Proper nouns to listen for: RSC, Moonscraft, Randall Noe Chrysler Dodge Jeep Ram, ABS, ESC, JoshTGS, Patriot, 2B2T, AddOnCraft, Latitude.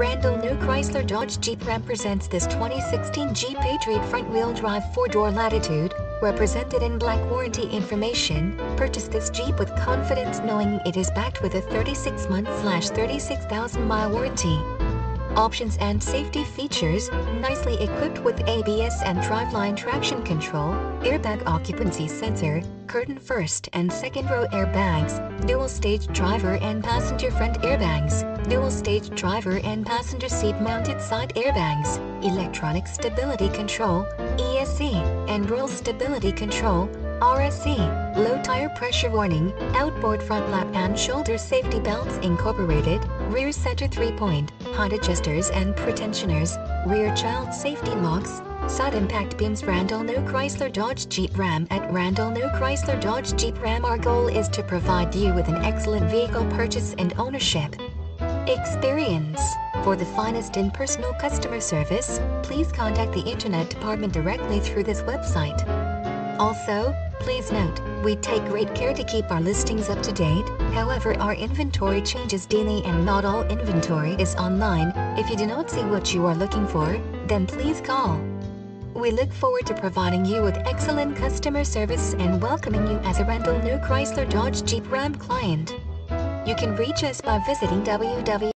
Randall Noe Chrysler Dodge Jeep Ram presents this 2016 Jeep Patriot front-wheel drive 4-door Latitude, represented in black. Warranty information: purchase this Jeep with confidence knowing it is backed with a 36-month/36,000-mile warranty. Options and safety features: nicely equipped with ABS and driveline traction control, airbag occupancy sensor, curtain first and second row airbags, dual-stage driver and passenger front airbags, dual-stage driver and passenger seat-mounted side airbags, electronic stability control, ESC, and roll stability control, RSC, low tire pressure warning, outboard front lap and shoulder safety belts incorporated, rear center 3-point, height adjusters and pretensioners, rear child safety locks, side impact beams. Randall Noe Chrysler Dodge Jeep Ram. At Randall Noe Chrysler Dodge Jeep Ram, our goal is to provide you with an excellent vehicle purchase and ownership experience. For the finest in personal customer service, please contact the Internet department directly through this website. Also, please note, we take great care to keep our listings up to date. However, our inventory changes daily and not all inventory is online. If you do not see what you are looking for, then please call. We look forward to providing you with excellent customer service and welcoming you as a Randall Noe Chrysler Dodge Jeep Ram client. You can reach us by visiting www.